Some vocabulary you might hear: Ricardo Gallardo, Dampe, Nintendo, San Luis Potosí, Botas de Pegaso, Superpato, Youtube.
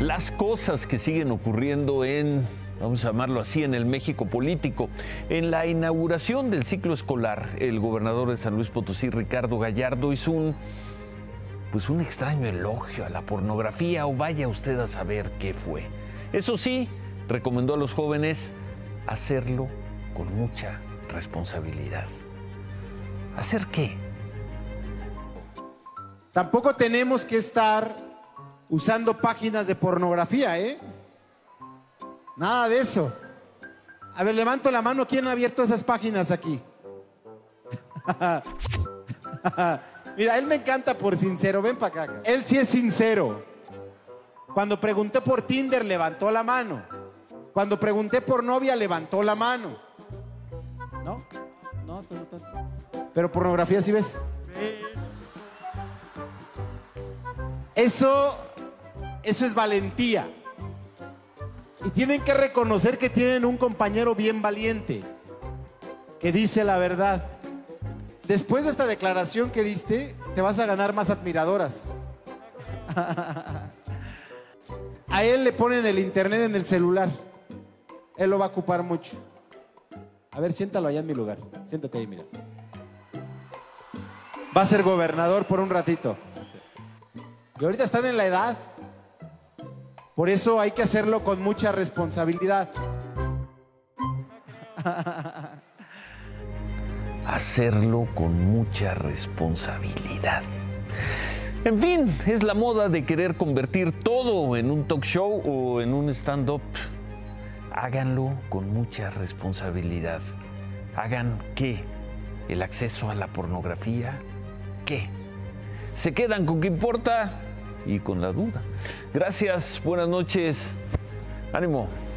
las cosas que siguen ocurriendo en, vamos a llamarlo así, en el México político. En la inauguración del ciclo escolar, el gobernador de San Luis Potosí, Ricardo Gallardo, hizo un extraño elogio a la pornografía, o vaya usted a saber qué fue. Eso sí, recomendó a los jóvenes hacerlo con mucha responsabilidad. ¿Hacer qué? Tampoco tenemos que estar usando páginas de pornografía, ¿eh? Nada de eso. A ver, levanto la mano, ¿quién ha abierto esas páginas aquí? Mira, él me encanta por sincero, ven para acá. Él sí es sincero. Cuando pregunté por Tinder, levantó la mano. Cuando pregunté por novia, levantó la mano. ¿No? No, pero pornografía sí ves. Sí. Eso es valentía. Y tienen que reconocer que tienen un compañero bien valiente, que dice la verdad. Después de esta declaración que diste, te vas a ganar más admiradoras. A él le ponen el internet en el celular. Él lo va a ocupar mucho. A ver, siéntalo allá en mi lugar. Siéntate ahí, mira. Va a ser gobernador por un ratito. Y ahorita están en la edad. Por eso hay que hacerlo con mucha responsabilidad. Hacerlo con mucha responsabilidad. En fin, es la moda de querer convertir todo en un talk show o en un stand-up. Háganlo con mucha responsabilidad. ¿Hagan qué? ¿El acceso a la pornografía? ¿Qué? Se quedan con qué importa y con la duda. Gracias, buenas noches. Ánimo.